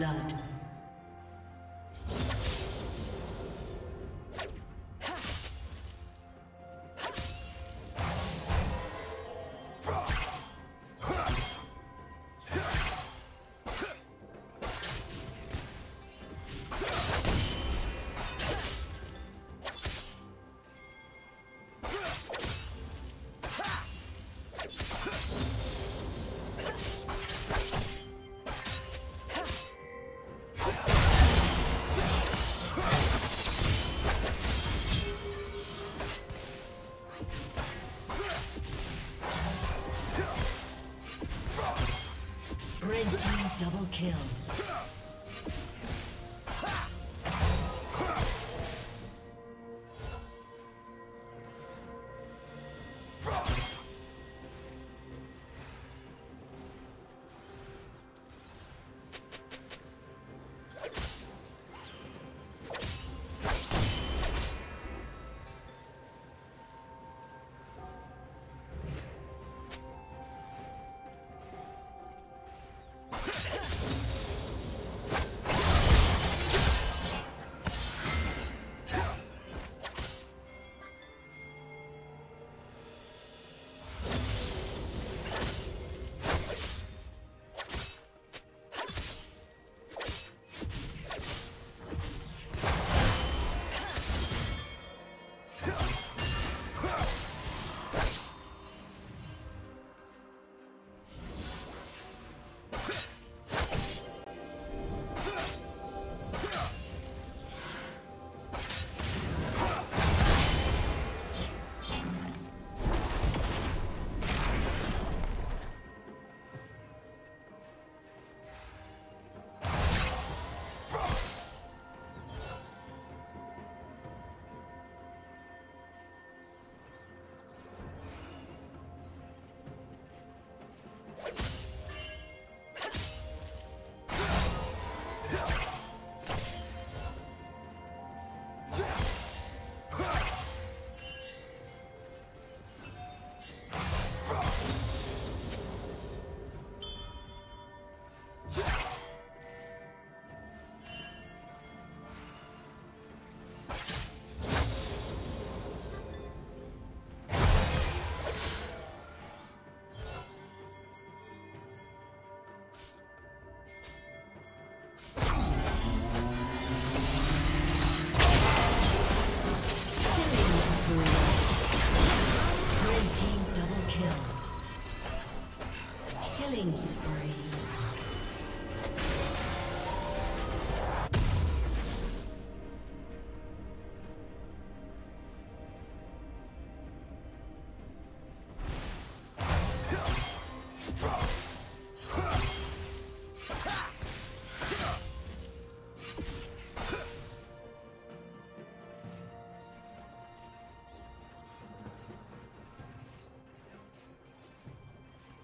blood. Double kill.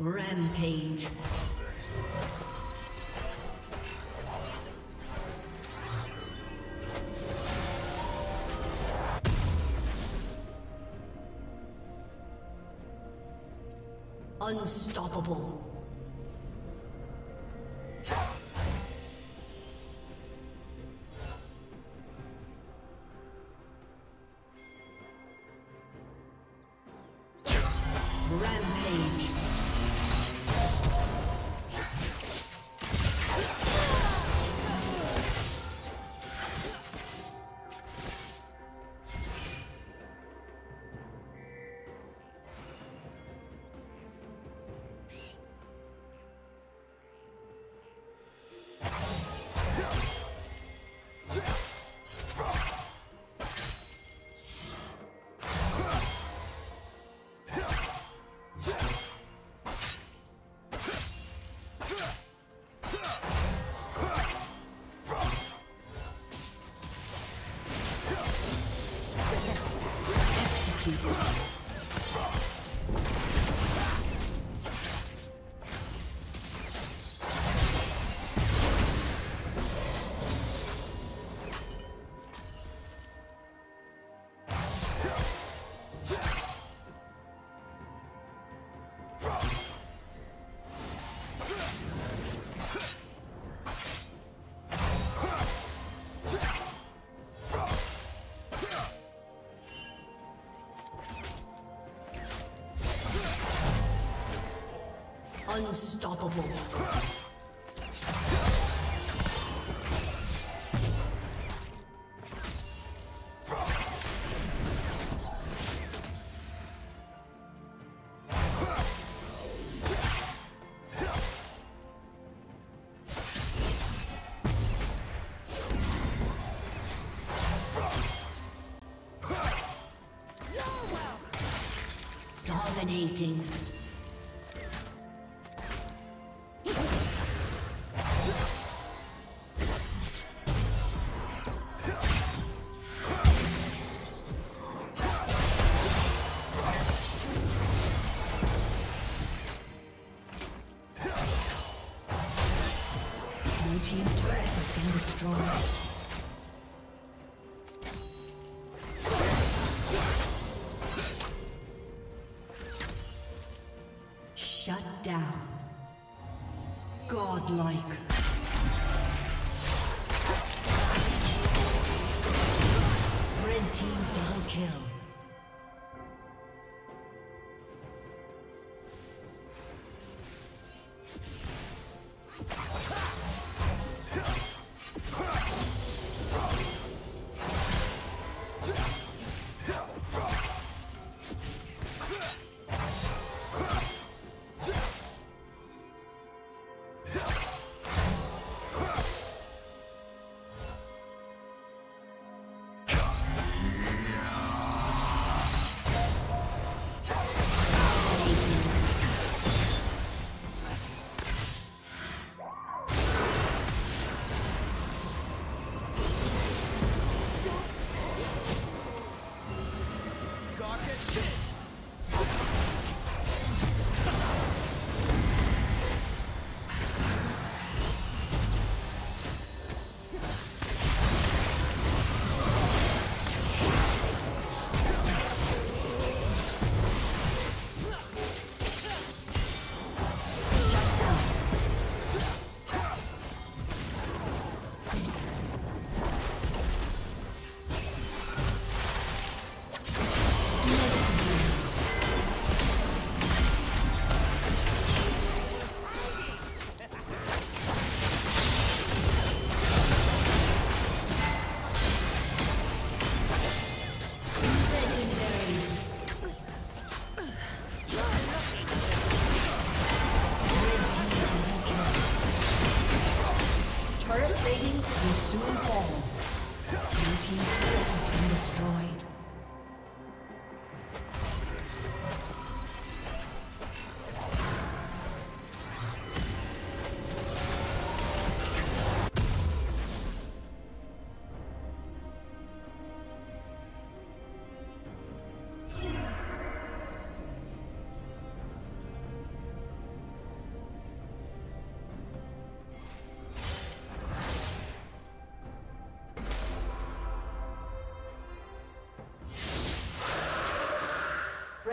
Rampage. Unstoppable. Unstoppable. Dominating. Shut down. Godlike.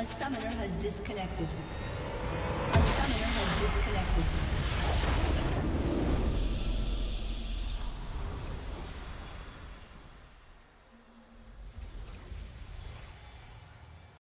A summoner has disconnected.